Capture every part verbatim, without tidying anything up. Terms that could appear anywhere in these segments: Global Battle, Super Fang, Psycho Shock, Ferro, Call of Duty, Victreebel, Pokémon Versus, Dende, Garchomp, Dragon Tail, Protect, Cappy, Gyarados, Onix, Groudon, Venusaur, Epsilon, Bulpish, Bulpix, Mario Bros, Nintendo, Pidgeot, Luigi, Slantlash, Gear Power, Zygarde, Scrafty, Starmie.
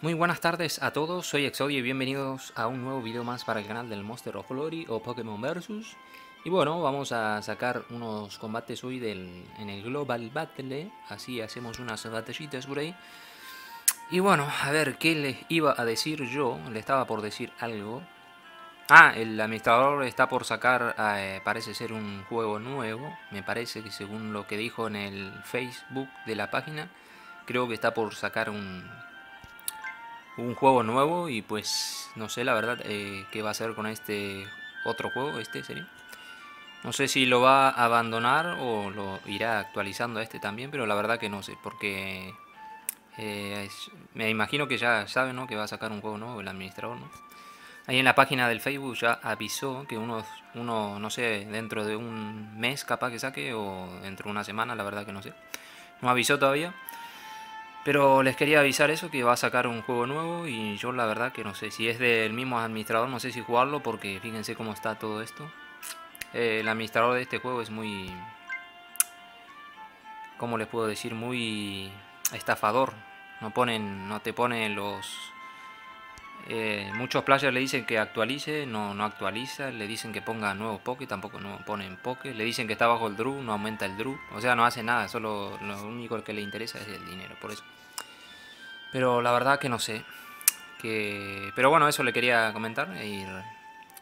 Muy buenas tardes a todos, soy Exodio y bienvenidos a un nuevo video más para el canal del Monster of Glory o Pokémon Versus. Y bueno, vamos a sacar unos combates hoy del, en el Global Battle, así hacemos unas batallitas por ahí. Y bueno, a ver, ¿qué les iba a decir yo? Le estaba por decir algo. Ah, el administrador está por sacar, eh, parece ser un juego nuevo, me parece que según lo que dijo en el Facebook de la página, creo que está por sacar un... un juego nuevo y pues no sé la verdad eh, qué va a hacer con este otro juego, este sería. No sé si lo va a abandonar o lo irá actualizando a este también, pero la verdad que no sé, porque eh, es, me imagino que ya saben, ¿no?, que va a sacar un juego nuevo el administrador, ¿no? Ahí en la página del Facebook ya avisó que uno, uno, no sé, dentro de un mes capaz que saque o dentro de una semana, la verdad que no sé. No avisó todavía. Pero les quería avisar eso, que va a sacar un juego nuevo y yo la verdad que no sé. Si es del mismo administrador, no sé si jugarlo porque fíjense cómo está todo esto. Eh, el administrador de este juego es muy... ¿cómo les puedo decir? Muy estafador. No ponen, no te ponen los... Eh, muchos players le dicen que actualice, no, no actualiza. Le dicen que ponga nuevo Poké, tampoco no ponen Poké. Le dicen que está bajo el Drew, no aumenta el Drew. O sea, no hace nada, solo lo único que le interesa es el dinero, por eso. Pero la verdad que no sé que... Pero bueno, eso le quería comentar y...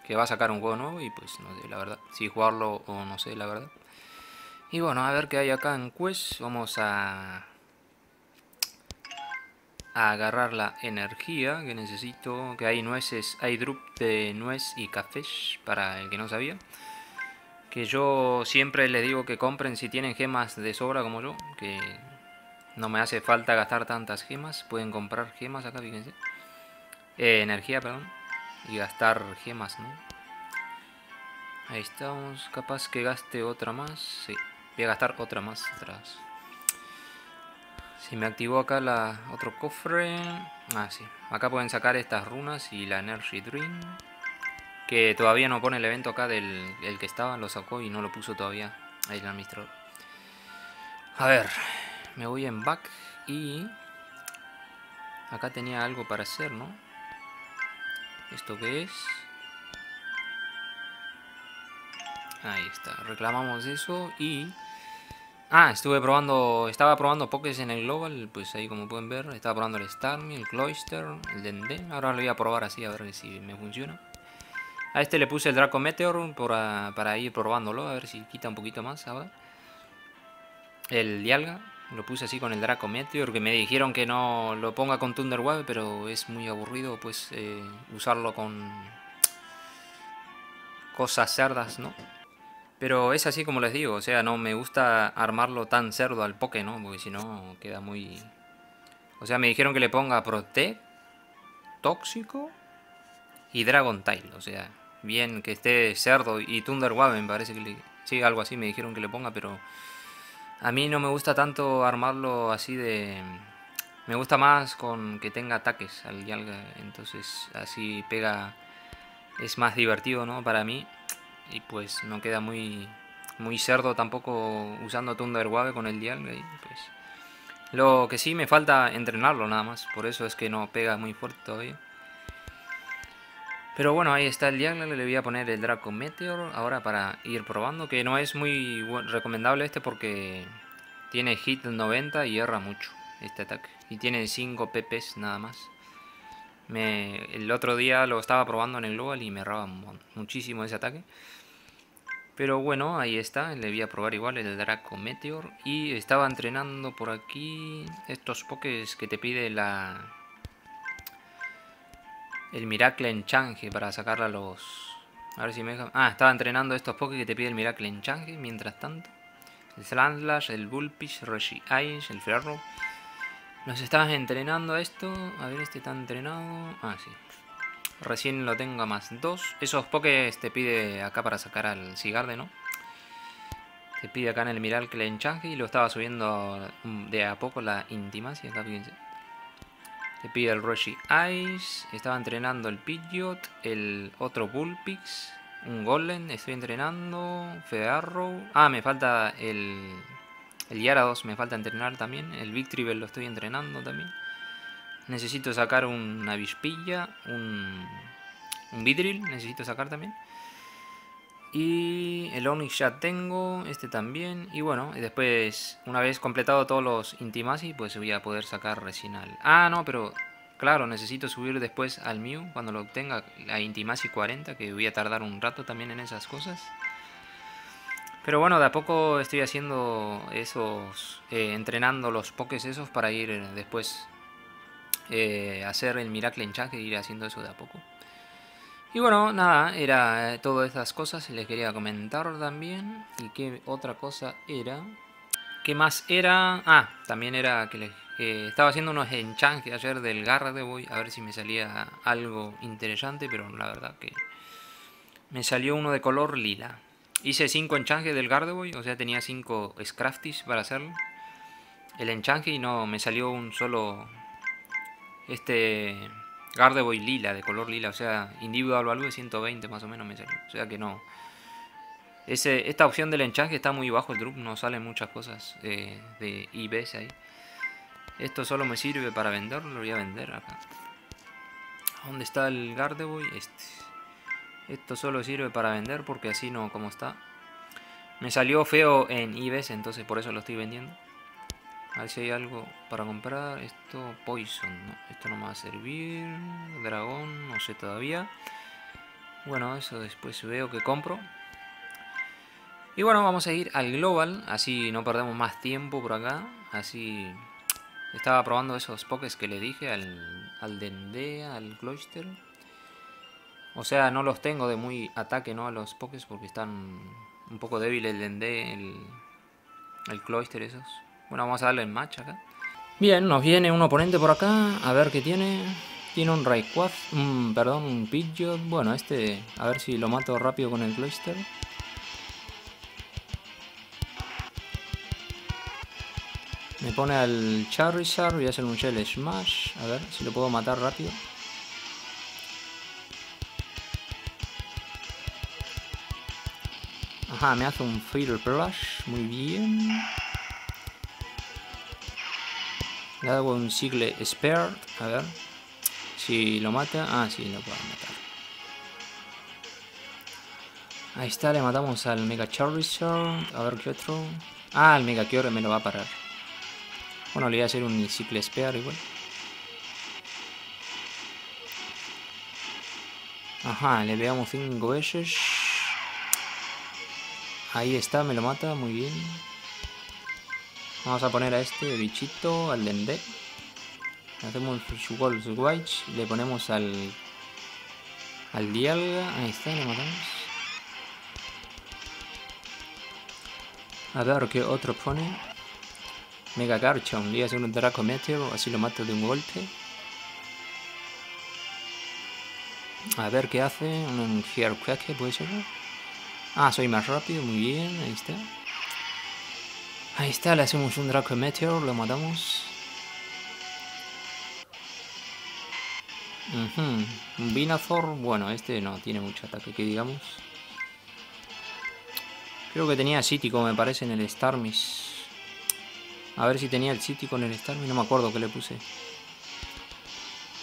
que va a sacar un juego nuevo y pues no sé, la verdad, si jugarlo o no sé, la verdad. Y bueno, a ver qué hay acá en Quest. Vamos a... a agarrar la energía que necesito, que hay nueces, hay drup de nuez y café, para el que no sabía. Que yo siempre les digo que compren si tienen gemas de sobra como yo, que no me hace falta gastar tantas gemas. Pueden comprar gemas acá, fíjense. Eh, energía, perdón. Y gastar gemas, ¿no? Ahí estamos, capaz que gaste otra más. Sí, voy a gastar otra más atrás. Si me activó acá la otro cofre. Ah, sí. Acá pueden sacar estas runas y la Energy Dream. Que todavía no pone el evento acá del el que estaba. Lo sacó y no lo puso todavía. Ahí el administrador. A ver. Me voy en back y... acá tenía algo para hacer, ¿no? ¿Esto qué es? Ahí está. Reclamamos eso y... ah, estuve probando, estaba probando Pokés en el Global, pues ahí como pueden ver, estaba probando el Starmie, el Cloyster, el Dende. Ahora lo voy a probar así a ver si me funciona. A este le puse el Draco Meteor para, para ir probándolo, a ver si quita un poquito más, ¿sabes? El Dialga, lo puse así con el Draco Meteor, que me dijeron que no lo ponga con Thunder Wave, pero es muy aburrido pues eh, usarlo con cosas cerdas, ¿no? Pero es así como les digo, o sea, no me gusta armarlo tan cerdo al Poké, ¿no? Porque si no queda muy... o sea, me dijeron que le ponga Protect, Tóxico y Dragon Tail. O sea, bien que esté cerdo y Thunder Wave, me parece que le... sí, algo así me dijeron que le ponga, pero... a mí no me gusta tanto armarlo así de... me gusta más con que tenga ataques al Dialga, entonces así pega... es más divertido, ¿no? Para mí. Y pues no queda muy muy cerdo tampoco usando Thunder Wave con el Dialga. Pues. Lo que sí me falta entrenarlo nada más. Por eso es que no pega muy fuerte todavía. Pero bueno, ahí está el Dialga. Le voy a poner el Draco Meteor ahora para ir probando. Que no es muy recomendable este porque tiene hit noventa y erra mucho este ataque. Y tiene cinco P Pes nada más. Me, el otro día lo estaba probando en el Global y me erraba muchísimo ese ataque. Pero bueno, ahí está. Le voy a probar igual el Draco Meteor. Y estaba entrenando por aquí estos Pokés que te pide la... el Miracle Exchange para sacarla a los... a ver si me deja... ah, estaba entrenando estos Pokés que te pide el Miracle Exchange. Mientras tanto, el Slantlash, el Bulpish, Roshi Ice, el Ferro. Los estabas entrenando a esto. A ver, este está entrenado. Ah, sí. Recién lo tengo a más dos. Esos Pokés te pide acá para sacar al Zygarde, ¿no? Te pide acá en el Miracle Exchange. Y lo estaba subiendo de a poco la intimacia. Acá, fíjense. Le pide el Roshi Ice. Estaba entrenando el Pidgeot. El otro Bulpix. Un Golem. Estoy entrenando. Fearrow. Ah, me falta el... El Gyarados me falta entrenar también. El Victreebel lo estoy entrenando también. Necesito sacar una Avispilla. Un... Un Vidril necesito sacar también. Y el Onix ya tengo. Este también. Y bueno, después, una vez completado todos los Intimasi, pues voy a poder sacar recién al... Ah, no, pero... Claro, necesito subir después al Mew cuando lo obtenga a Intimasi cuarenta, que voy a tardar un rato también en esas cosas. Pero bueno, de a poco estoy haciendo esos... Eh, entrenando los Pokés esos para ir después... Eh, hacer el Miracle Exchange e ir haciendo eso de a poco. Y bueno, nada, era todas estas cosas, les quería comentar también. Y qué otra cosa era... ¿Qué más era? Ah, también era que les, eh, estaba haciendo unos enchanges ayer del Gardevoir. A ver si me salía algo interesante, pero la verdad que... Me salió uno de color lila. Hice cinco enchanges del Gardevoir, o sea tenía cinco Scrafties para hacerlo. El enchange y no, me salió un solo... Este... Gardevoir lila, de color lila, o sea, individual value de ciento veinte más o menos me salió. O sea que no. Ese, esta opción del enchange está muy bajo el drop, no salen muchas cosas eh, de I Bs ahí. Esto solo me sirve para vender, lo voy a vender acá. ¿Dónde está el Gardevoir? Este. Esto solo sirve para vender porque así no, como está. Me salió feo en I Bs, entonces por eso lo estoy vendiendo. A ver si hay algo para comprar. Esto, Poison, ¿no? Esto no me va a servir. Dragón, no sé todavía. Bueno, eso después veo que compro. Y bueno, vamos a ir al Global. Así no perdemos más tiempo por acá. Así estaba probando esos Pokés que le dije. Al, al Dende, al Cloyster. O sea, no los tengo de muy ataque, ¿no? A los Pokés porque están un poco débiles. El Dende, el, el Cloyster, esos. Bueno, vamos a darle en match acá. Bien, nos viene un oponente por acá. A ver qué tiene. Tiene un Rayquaza. Um, perdón, un Pidgeot. Bueno, este... A ver si lo mato rápido con el Cloyster. Me pone al Charizard. Voy a hacer un Shell Smash. A ver si lo puedo matar rápido. Ajá, me hace un Fearrush. Muy bien. Le hago un Cicle Spare, a ver si lo mata. Ah, sí, lo puedo matar. Ahí está, le matamos al Mega Charizard. A ver qué otro. Ah, el Mega Meteor me lo va a parar. Bueno, le voy a hacer un Cicle Spare igual. Ajá, le pegamos cinco veces. Ahí está, me lo mata, muy bien. Vamos a poner a este bichito, al Dende. Hacemos su Volt Switch. Le ponemos al... Al Dialga. Ahí está, lo matamos. A ver qué otro pone. Mega Garchomp. Le voy a hacer un Draco Meteor. Así lo mato de un golpe. A ver qué hace. Un Hercracker puede ser. Ah, soy más rápido. Muy bien, ahí está. Ahí está, le hacemos un Draco Meteor, lo matamos. Uh-huh. Un Venusaur, bueno, este no tiene mucho ataque, que digamos. Creo que tenía Cítico, me parece, en el Starmie. A ver si tenía el Cítico en el Starmie, no me acuerdo que le puse.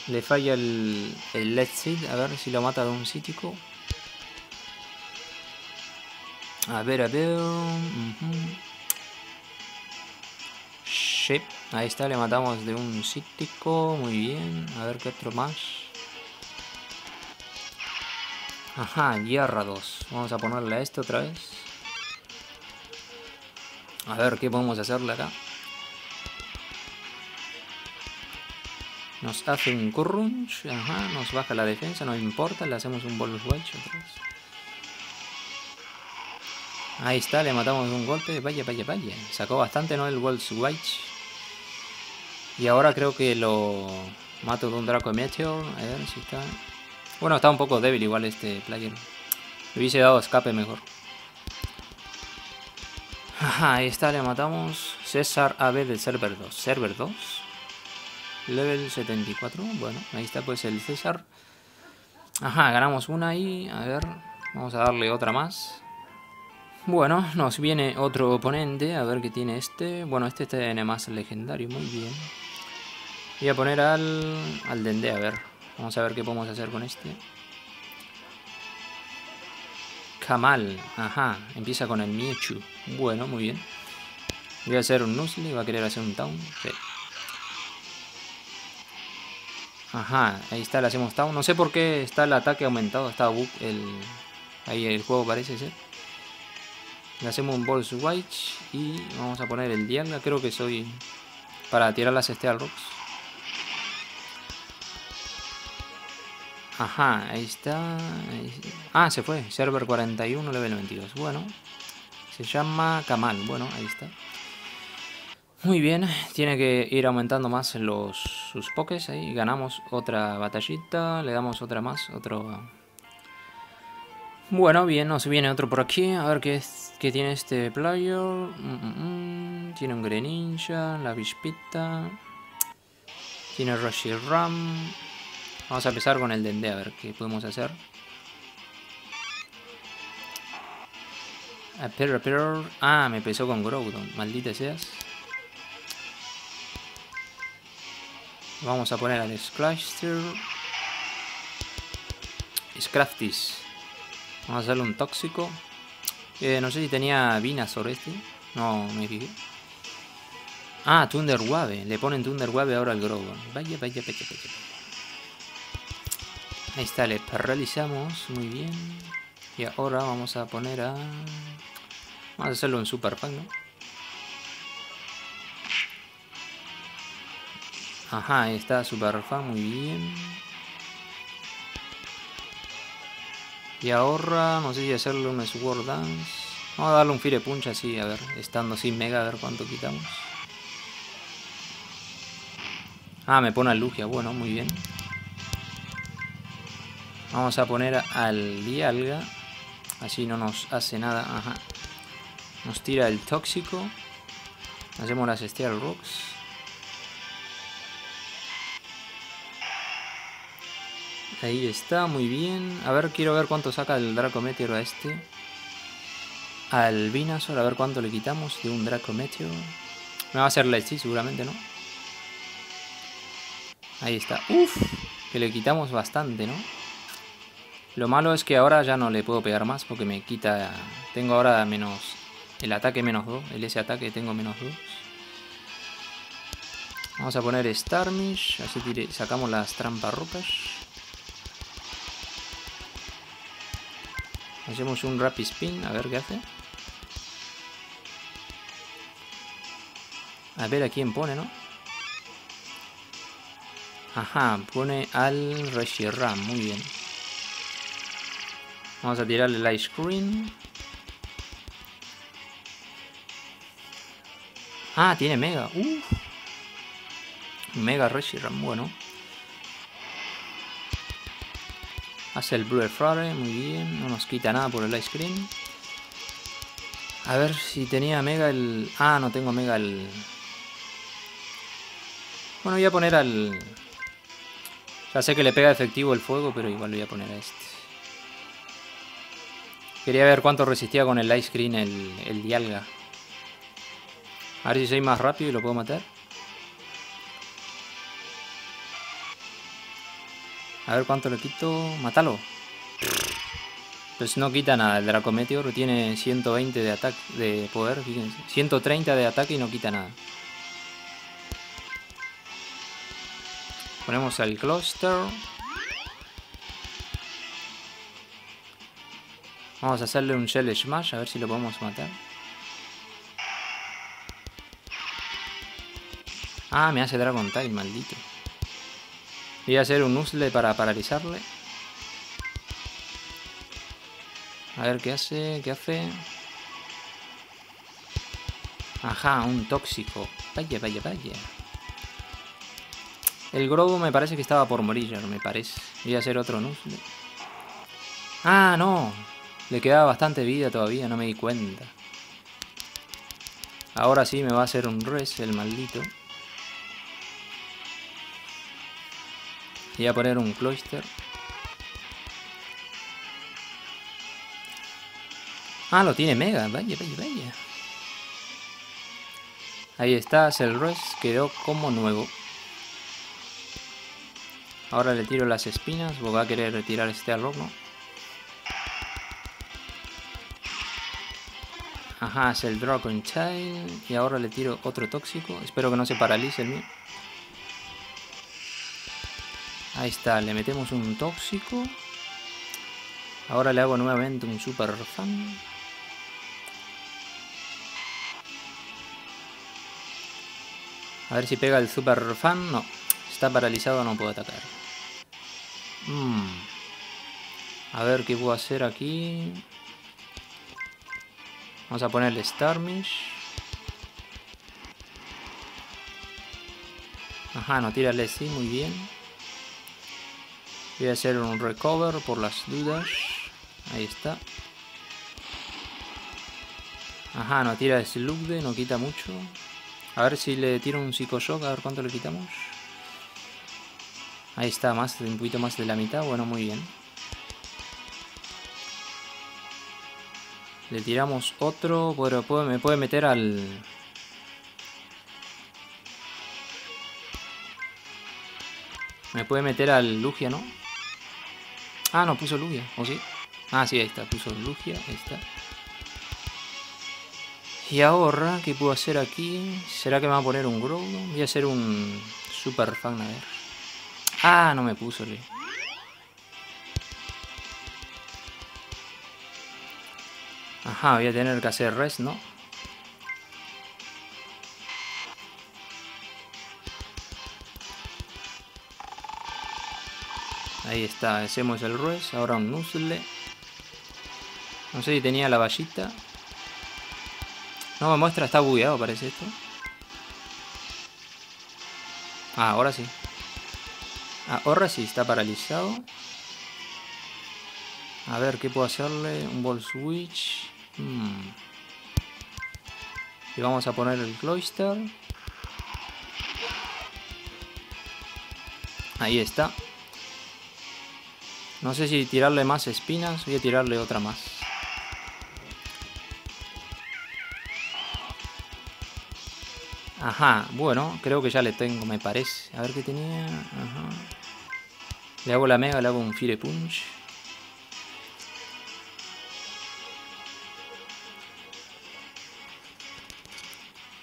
Le falla el, el Let's Seed, a ver si lo mata de un Cítico. A ver, a ver... Uh-huh. Sí, ahí está, le matamos de un Cítico, muy bien, a ver qué otro más. Ajá, Gyarados, vamos a ponerle a este otra vez. A ver qué podemos hacerle acá. Nos hace un Currunch, ajá, nos baja la defensa, no importa, le hacemos un Volt Switch otra vez. Ahí está, le matamos de un golpe, vaya, vaya, vaya, sacó bastante, ¿no? El Volt Switch. Y ahora creo que lo mato de un Draco Meteor. A ver si está... Bueno, está un poco débil igual este player. Le hubiese dado escape mejor. Ajá, ahí está, le matamos. César A B del server dos. Server dos. Level setenta y cuatro. Bueno, ahí está pues el César. Ajá, ganamos una y... a ver, vamos a darle otra más. Bueno, nos viene otro oponente. A ver qué tiene este. Bueno, este tiene más legendario. Muy bien. Voy a poner al... al Dende, a ver. Vamos a ver qué podemos hacer con este. Kamal. Ajá, empieza con el Miechu. Bueno, muy bien. Voy a hacer un Nuzle. Va a querer hacer un Town. Sí. Ajá, ahí está, le hacemos Town. No sé por qué está el ataque aumentado. Está bug el... ahí el juego parece ser. Le hacemos un Volt Switch. Y vamos a poner el Dialga. Creo que soy... para tirar las Steel Rocks. Ajá, ahí está. Ah, se fue. Server cuarenta y uno, level veintidós. Bueno, se llama Kamal. Bueno, ahí está. Muy bien, tiene que ir aumentando más los, sus pokés. Ahí ganamos otra batallita, le damos otra más, otro... Bueno, bien, nos viene otro por aquí. A ver qué, es, qué tiene este player. Mm, mm, mm. Tiene un Greninja, la Bispita. Tiene Reshiram. Vamos a empezar con el Dende, a ver qué podemos hacer. A per, a per. Ah, me empezó con Groudon, maldita seas. Vamos a poner al Cloyster. Scrafty. Vamos a hacerle un tóxico. Eh, no sé si tenía Venusaur este. No, me fijé. Ah, Thunder Wave. Le ponen Thunder Wave ahora al Groudon. Vaya, vaya, vaya, vaya. Ahí está, le paralizamos. Muy bien. Y ahora vamos a poner a... vamos a hacerle un Super Fang, ¿no? Ajá, ahí está Super Fan, muy bien. Y ahora, no sé si hacerle un Sword Dance. Vamos a darle un Fire Punch así, a ver, estando sin Mega, a ver cuánto quitamos. Ah, me pone al Lugia, bueno, muy bien. Vamos a poner al Dialga. Así no nos hace nada, ajá. Nos tira el Tóxico. Hacemos las Steel Rocks. Ahí está, muy bien. A ver, quiero ver cuánto saca el Draco Meteor a este. Al Venusaur, a ver cuánto le quitamos de un Draco Meteor. Me va a hacer Let's See, seguramente, ¿no? Ahí está. Uff, que le quitamos bastante, ¿no? Lo malo es que ahora ya no le puedo pegar más porque me quita... tengo ahora menos... el ataque menos dos. El ese ataque tengo menos dos. Vamos a poner Starmie. Así tire... sacamos las trampas ropas. Hacemos un Rapid Spin, a ver qué hace. A ver a quién pone, ¿no? Ajá, pone al Reshiram, muy bien. Vamos a tirarle el Ice Cream. Ah, tiene Mega. Uf. Mega Reshiram, bueno. Hace el Brewer Frare, muy bien. No nos quita nada por el Ice Cream. A ver si tenía Mega el... ah, no tengo Mega el... bueno, voy a poner al... ya sé que le pega efectivo el fuego, pero igual lo voy a poner a este. Quería ver cuánto resistía con el Ice Cream el, el Dialga. A ver si soy más rápido y lo puedo matar. A ver cuánto le quito. Mátalo. Pues no quita nada. El Draco Meteor tiene ciento veinte de ataque, de poder, fíjense. ciento treinta de ataque y no quita nada. Ponemos al Cloyster. Vamos a hacerle un Shell Smash. A ver si lo podemos matar. Ah, me hace Dragon Tail, maldito. Voy a hacer un Nuzle para paralizarle. A ver qué hace, qué hace. Ajá, un Tóxico. Vaya, vaya, vaya. El Grobo me parece que estaba por morir, ya me parece. Voy a hacer otro Nuzle. Ah, no. Le quedaba bastante vida todavía, no me di cuenta. Ahora sí me va a hacer un Res, el maldito. Voy a poner un Cloyster. Ah, lo tiene Mega. Vaya, vaya, vaya. Ahí está, Cellrush quedó como nuevo. Ahora le tiro las espinas, porque va a querer retirar este arrobo. Ajá, es el Dragon Tail. Y ahora le tiro otro tóxico. Espero que no se paralice el mío. Ahí está, le metemos un tóxico. Ahora le hago nuevamente un Super Fang. A ver si pega el Super Fang. No, está paralizado, no puedo atacar. Mm. A ver qué puedo hacer aquí. Vamos a ponerle Starmie. Ajá, no, tírale, sí, muy bien. Voy a hacer un recover por las dudas. Ahí está. Ajá, no, tira Slugde, no quita mucho. A ver si le tiro un Psycho Shock, a ver cuánto le quitamos. Ahí está, más, un poquito más de la mitad, bueno, muy bien. Le tiramos otro, pero puede, me puede meter al... Me puede meter al Lugia, ¿no? Ah, no, puso Lugia, ¿o sí? Ah, sí, ahí está, puso Lugia, ahí está. Y ahora, ¿qué puedo hacer aquí? ¿Será que me va a poner un Groudon? Voy a hacer un Super Fang, a ver. Ah, no me puso, le. Ajá, voy a tener que hacer res, ¿no? Ahí está, hacemos el res, ahora un Nuzzle. No sé si tenía la vallita. No me muestra, está bugueado parece esto. Ah, ahora sí. Ahora sí, está paralizado. A ver, ¿qué puedo hacerle? Un Volt Switch. Hmm. Y vamos a poner el Cloyster. Ahí está. No sé si tirarle más espinas. Voy a tirarle otra más. Ajá, bueno, creo que ya le tengo, me parece. A ver qué tenía. Ajá. Le hago la mega, le hago un Fire Punch.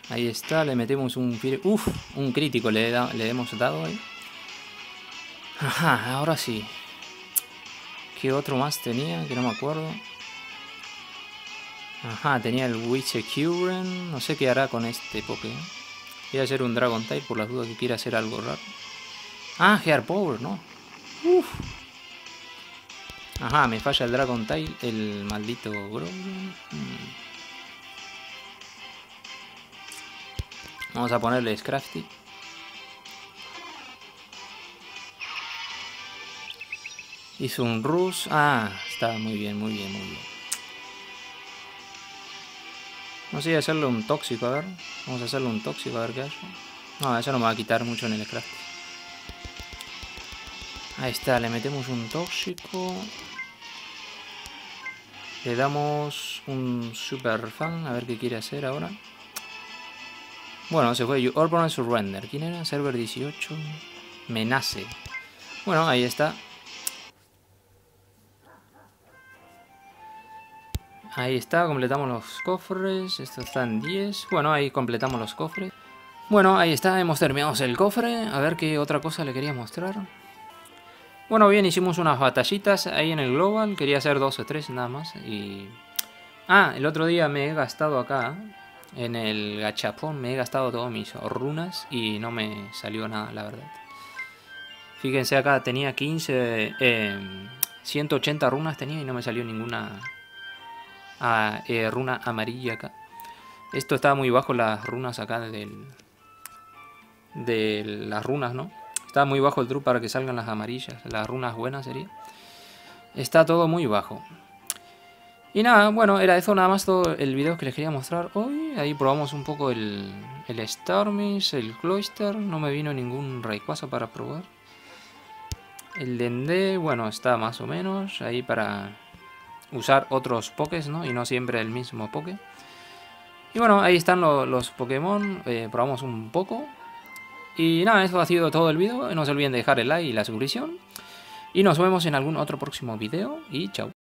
Ahí está, le metemos un... Uf, un crítico le, he da, le hemos dado ahí. Ajá, ahora sí. ¿Qué otro más tenía? Que no me acuerdo. Ajá, tenía el Witchecuren. No sé qué hará con este Pokémon. Voy a hacer un Dragon Tail por las dudas que quiera hacer algo raro. Ah, Gear Power, ¿no? Uf. Ajá, me falla el Dragon Tail, el maldito Groudon. Hmm. Vamos a ponerle Scrafty. Hizo un rush. Ah, está muy bien, muy bien, muy bien. No sé si hacerle un tóxico, a ver. Vamos a hacerle un tóxico, a ver qué hace. No, eso no me va a quitar mucho en el Scrafty. Ahí está, le metemos un tóxico. Le damos un Super Fan, a ver qué quiere hacer ahora. Bueno, se fue. Urban Surrender. ¿Quién era? Server dieciocho. Menace. Bueno, ahí está. Ahí está. Completamos los cofres. Estos están diez. Bueno, ahí completamos los cofres. Bueno, ahí está. Hemos terminado el cofre. A ver qué otra cosa le quería mostrar. Bueno, bien. Hicimos unas batallitas ahí en el Global. Quería hacer dos o tres nada más. Y... Ah, el otro día me he gastado acá... En el gachapón me he gastado todas mis runas y no me salió nada, la verdad. Fíjense acá, tenía quince... Eh, ciento ochenta runas tenía y no me salió ninguna ah, eh, runa amarilla acá. Esto está muy bajo las runas acá del... De las runas, ¿no? Está muy bajo el truco para que salgan las amarillas. Las runas buenas sería. Está todo muy bajo. Y nada, bueno, era eso nada más todo el video que les quería mostrar hoy. Ahí probamos un poco el, el Starmie, el Cloyster. No me vino ningún Rayquaza para probar. El Dende, bueno, está más o menos ahí para usar otros Pokés, ¿no? Y no siempre el mismo Poké. Y bueno, ahí están lo, los Pokémon. Eh, probamos un poco. Y nada, eso ha sido todo el vídeo. No se olviden de dejar el like y la suscripción. Y nos vemos en algún otro próximo vídeo. Y chao.